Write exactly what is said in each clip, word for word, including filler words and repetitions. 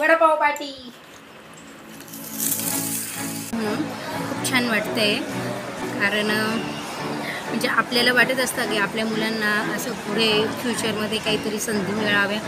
Vada pav party म्हणून खूप छान वाटते, कारण म्हणजे आपल्याला वाटत असतं की आपल्या मुलांना असं पुढे फ्युचरमध्ये काहीतरी संधी मिळाव्या.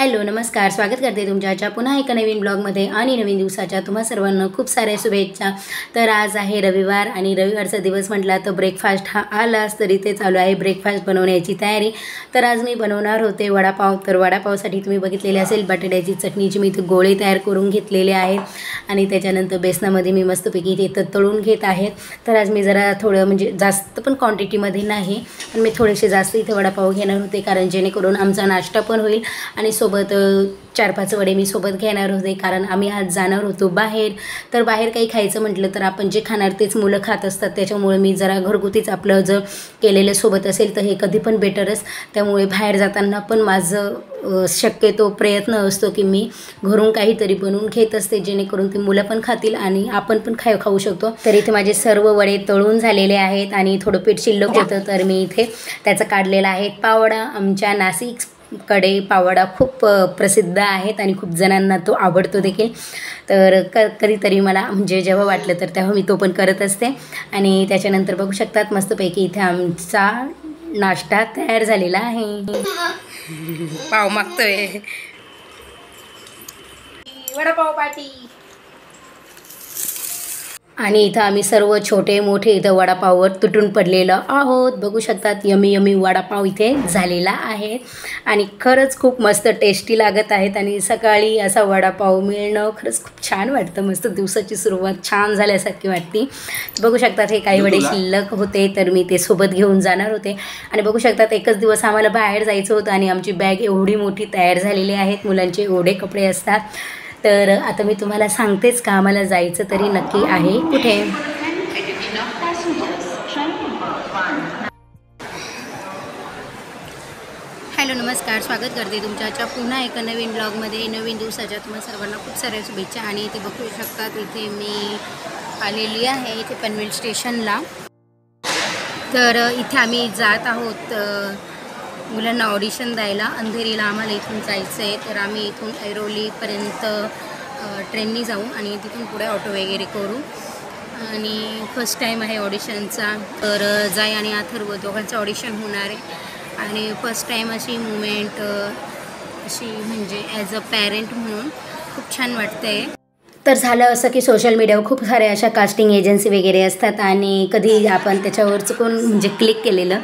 हॅलो नमस्कार, स्वागत करते तुमच्या पुन्हा एका नवीन ब्लॉगमध्ये आणि नवीन दिवसाच्या तुम्हा सर्वांना खूप साऱ्या शुभेच्छा. तर आज आहे रविवार आणि रविवारचा दिवस म्हटला तर ब्रेकफास्ट हा आलाच तरी ते चालू आहे ब्रेकफास्ट बनवण्याची तयारी. तर आज मी बनवणार होते वडापाव. तर वडापावसाठी तुम्ही बघितलेले असेल बटाट्याची चटणीची मी इथे गोळे तयार करून घेतलेले आहेत आणि त्याच्यानंतर बेसनामध्ये मी मस्तपैकी इथे तळून घेत आहे. तर आज मी जरा थोडं म्हणजे जास्त पण क्वांटिटीमध्ये नाही पण मी थोडेसे जास्त इथे वडापाव घेणार होते, कारण जेणेकरून आमचा नाश्ता पण होईल आणि सोबत चार पाच वडे मी सोबत घेणार होते, कारण आम्ही आज जाणार होतो बाहेर. तर बाहेर काही खायचं म्हटलं तर आपण जे खाणार तेच मुलं खात असतात, त्याच्यामुळे मी जरा घरगुतीच आपलं जर केलेलं सोबत असेल तर हे कधी पण बेटरच. त्यामुळे बाहेर जाताना पण माझं शक्यतो प्रयत्न असतो की मी घरून काहीतरी बनवून घेत असते, जेणेकरून ते मुलं पण खातील आणि आपण पण खाय खाऊ शकतो. तर इथे माझे सर्व वडे तळून झालेले आहेत आणि थोडं पीठ शिल्लक होतं तर मी इथे त्याचा काढलेला आहे पावडा. आमच्या नाशिक कडे पावडा खूप प्रसिद्ध आहेत आणि खूप जणांना तो आवडतो देखील. तर क कधीतरी मला म्हणजे जेव्हा वाटलं तर तेव्हा मी तो पण करत असते. आणि त्याच्यानंतर बघू शकतात मस्तपैकी इथे आमचा नाश्ता तयार झालेला आहे. पाव मागतोय वडापाव पार्टी. आणि इथं आम्ही सर्व छोटे मोठे इथं वडापाववर तुटून पडलेलं आहोत. बघू शकतात यमी यमी वडापाव इथे झालेला आहे आणि खरंच खूप मस्त टेस्टी लागत आहेत. आणि सकाळी असा वडापाव मिळणं खरंच खूप छान वाटतं, मस्त दिवसाची सुरुवात छान झाल्यासारखी वाटते. बघू शकतात हे काही वडे शिल्लक होते तर मी ते सोबत घेऊन जाणार होते. आणि बघू शकतात एकच दिवस आम्हाला बाहेर जायचं होतं आणि आमची बॅग एवढी मोठी तयार झालेली आहेत, मुलांचे एवढे कपडे असतात. तर आता मी तुम्हाला सांगतेच का आम्हाला जायचं तरी नक्की आहे कुठे. हॅलो नमस्कार, स्वागत करते तुमच्या पुन्हा एका नवीन ब्लॉगमध्ये. नवीन दिवसाच्या तुम्हाला सर्वांना खूप साऱ्या शुभेच्छा. आणि इथे बघू शकतात इथे मी आलेली आहे इथे पनवेल स्टेशनला. तर इथे आम्ही जात आहोत मुलांना ऑडिशन द्यायला. अंधेरीला आम्हाला इथून जायचं आहे, तर आम्ही इथून ऐरोलीपर्यंत ट्रेननी जाऊ आणि तिथून पुढे ऑटो वगैरे करू. आणि फर्स्ट टाईम आहे ऑडिशनचा. तर जाय आणि अथर्व दोघांचं ऑडिशन होणार आहे आणि फर्स्ट टाईम अशी मुमेंट अशी म्हणजे ॲज अ पॅरेंट म्हणून खूप छान वाटतंय. तर झालं असं की सोशल मीडियावर खूप साऱ्या अशा कास्टिंग एजन्सी वगैरे असतात आणि कधी आपण त्याच्यावर चुकून म्हणजे क्लिक केलेलं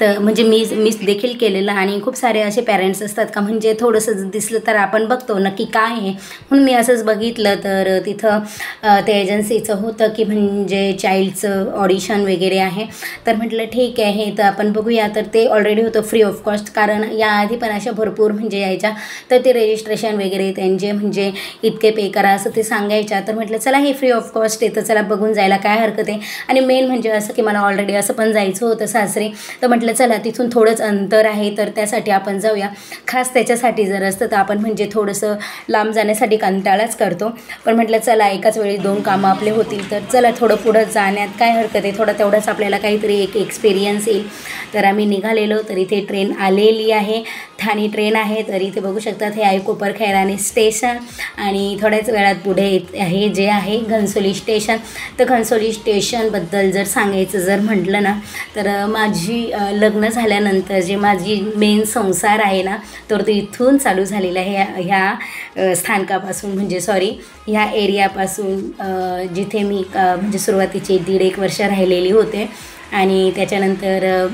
तर म्हणजे मी मी देखील केलेलं. आणि खूप सारे असे पॅरेंट्स असतात का म्हणजे थोडंसं दिसलं तर आपण बघतो नक्की काय आहे, म्हणून मी असंच बघितलं. तर तिथं त्या एजन्सीचं होतं की म्हणजे चाईल्डचं ऑडिशन वगैरे आहे. तर म्हटलं ठीक आहे हे तर आपण बघूया. तर ते ऑलरेडी होतं फ्री ऑफ कॉस्ट, कारण याआधी पण अशा भरपूर म्हणजे यायच्या तर ते रजिस्ट्रेशन वगैरे त्यांचे म्हणजे इतके पे करा असं ते सांगायच्या. तर म्हटलं चला हे फ्री ऑफ कॉस्ट आहे तर चला बघून जायला काय हरकत आहे. आणि मेन म्हणजे असं की मला ऑलरेडी असं पण जायचं होतं सासरे, तर म्हटलं चला तिथून थोडंच अंतर आहे तर त्यासाठी आपण जाऊया. खास त्याच्यासाठी जर असतं तर आपण म्हणजे थोडंसं लांब जाण्यासाठी कंटाळाच करतो, पण म्हटलं चला एकाच वेळी दोन कामं आपले होतील तर चला थोडं पुढं जाण्यात काय हरकत आहे, थोडं तेवढंच आपल्याला काहीतरी एक एक्सपिरियन्स येईल. तर आम्ही निघालेलो. तर इथे ट्रेन आलेली आहे, ठाणे ट्रेन आहे. तर इथे बघू शकतात हे आहे कोपरखैराणे स्टेशन आणि थोड्याच वेळात पुढे हे जे आहे घनसोली स्टेशन. तर घनसोली स्टेशनबद्दल जर सांगायचं जर म्हटलं ना तर माझी लग्न झाल्यानंतर जे माझी मेन संसार आहे ना तर तो इथून चालू झालेला आहे, ह्या स्थानकापासून म्हणजे सॉरी ह्या एरियापासून जिथे मी म्हणजे सुरुवातीचे दीड एक वर्ष राहिलेली होते. आणि त्याच्यानंतर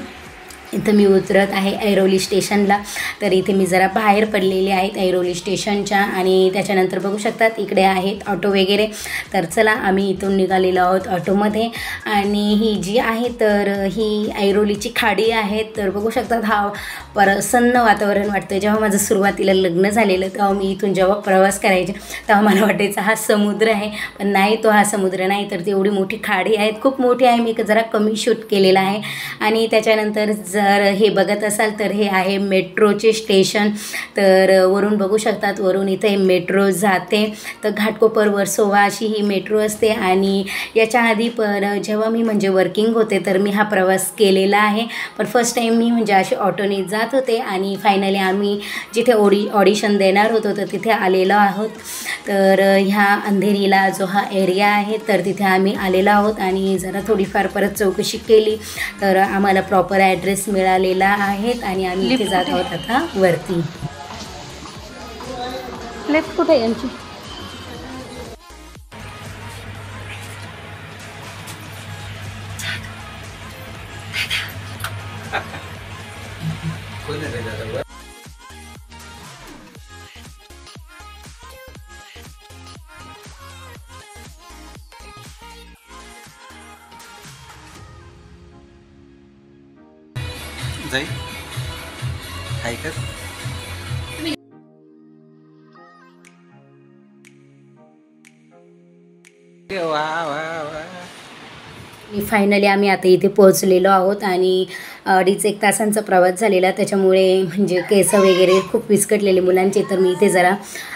इथं मी उतरत आहे ऐरोली स्टेशनला. तर इथे मी जरा बाहेर पडलेले आहेत ऐरोली स्टेशनच्या. आणि त्याच्यानंतर बघू शकतात इकडे आहेत ऑटो वगैरे. तर चला आम्ही इथून निघालेलो आहोत ऑटोमध्ये. आणि ही जी आहे तर ही ऐरोलीची खाडी आहे. तर बघू शकतात हा प्रसन्न वातावरण वाटतं. जेव्हा माझं सुरुवातीला लग्न झालेलं तेव्हा मी इथून जेव्हा प्रवास करायचे तेव्हा मला वाटायचा हा समुद्र आहे, पण नाही तो हा समुद्र नाही तर ती एवढी मोठी खाडी आहेत, खूप मोठी आहे. मी जरा कमी शूट केलेला आहे. आणि त्याच्यानंतर जर हे बघत असाल तर हे आहे मेट्रोचे स्टेशन। तर वरून बघू शकतात, वरून इथे मेट्रो जाते, तर घाटकोपर वर्सोवा अशी ही मेट्रो असते। आणि याच्या आधी पण जेव्हा मी म्हणजे वर्किंग होते तर मी हा प्रवास केलेला आहे, पण फर्स्ट टाईम मी म्हणजे अशी ऑटोने जात होते आणि फायनली आम्ही जिथे ओडी ऑडिशन देणार होतो तर तिथे आलेलो आहोत। तर ह्या अंधेरीला जो हा एरिया आहे तर तिथे आम्ही आलेलो आहोत आणि जरा थोडीफार परत चौकशी केली तर आम्हाला प्रॉपर ॲड्रेस मिळालेला आहे आणि आम्ही इथे जात आहोत आता वरती। लेफ्ट कुठे यांची जाई हाय कर वा वा वा। फायनली आम्ही आता इथे पोहोचलेलो आहोत आणि अडीच एक तासांचा प्रवास झालेला, त्याच्यामुळे म्हणजे केस वगैरे खूप विस्कटलेले मुलांचे, तर मी इथे जरा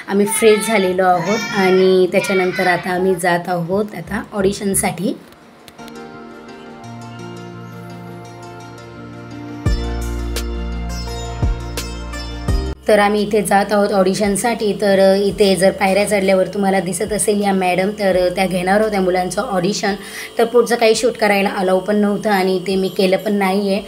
आम्ही फ्रेश झालेलो आहोत आणि त्याच्यानंतर आता आम्ही जात आहोत आता ऑडिशनसाठी। तर आम्ही इथे जात आहोत ऑडिशनसाठी। तर इथे जर पायऱ्या चढल्यावर तुम्हाला दिसत असेल या मॅडम, तर त्या घेणार होत्या मुलांचं ऑडिशन, तर पुढचं काही शूट करायला अलाव पण नव्हतं आणि ते मी केलं पण नाही आहे।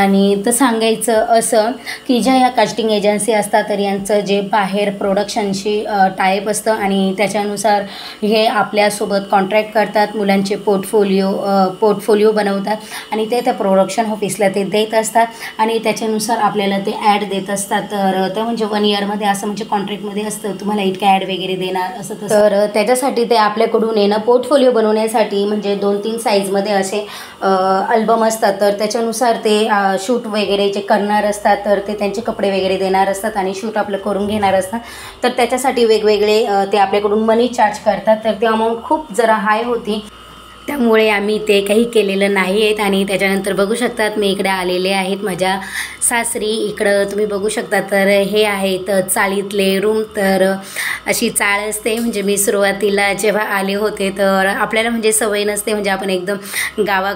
आणि तर सांगायचं असं की ज्या ह्या कास्टिंग एजन्सी असतात तर यांचं जे बाहेर प्रोडक्शनशी टाईप असतं आणि त्याच्यानुसार हे आपल्यासोबत कॉन्ट्रॅक्ट करतात, मुलांचे पोर्टफोलिओ पोर्टफोलिओ बनवतात आणि ते त्या प्रोडक्शन ऑफिसला ते देत असतात आणि त्याच्यानुसार आपल्याला ते ॲड देत असतात। तर म्हणजे वन इयरमध्ये असं म्हणजे कॉन्ट्रॅक्टमध्ये असतं तुम्हाला इतकं ॲड वगैरे देणार असं तसं। तर त्याच्यासाठी ते आपल्याकडून येणं पोर्टफोलिओ बनवण्यासाठी म्हणजे दोन तीन साईजमध्ये असे अल्बम असतात, तर त्याच्यानुसार ते शूट वगैरे जे करणार असतात तर ते त्यांचे कपडे वगैरे देणार असतात आणि शूट आपलं करून घेणार असतात। तर त्याच्यासाठी वेगवेगळे ते आपल्याकडून मनी चार्ज करतात, तर ते अमाऊंट खूप जरा हाय होती, त्यामुळे आम्ही ते काही केलेलं नाही आहेत। आणि त्याच्यानंतर बघू शकतात मी इकडे आलेले आहेत माझ्या सासरी, इकडं तुम्ही बघू शकता तर हे आहेत चाळीतले रूम। तर अशी चाळ असते, म्हणजे मी सुरुवातीला जेव्हा आले होते तर आपल्याला म्हणजे सवय नसते, म्हणजे आपण एकदम गावा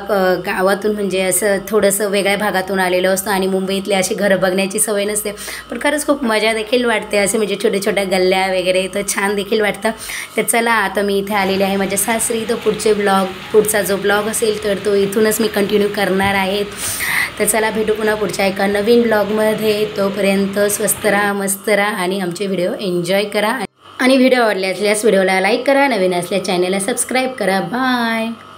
गावातून म्हणजे असं थोडंसं वेगळ्या भागातून आलेलो असतो आणि मुंबईतले अशी घरं बघण्याची सवय नसते, पण खरंच खूप मजा देखील वाटते, असे म्हणजे छोट्या छोट्या गल्ल्या वगैरे तर छान देखील वाटतं। तर चला आता मी इथे आलेले आहे माझ्या सासरी, तर पुढचे ब्लॉग पुढचा जो ब्लॉग असेल तर तो इथूनच मी कंटिन्यू करणार आहेत। तर चला भेटू पुन्हा पुढच्या एका नवीन ब्लॉगमध्ये, तोपर्यंत स्वस्त राहा, मस्त राहा आणि आमचे व्हिडिओ एन्जॉय करा आणि व्हिडिओ आवडले असल्यास व्हिडिओला लाईक करा, नवीन असल्या चॅनलला सबस्क्राईब करा। बाय.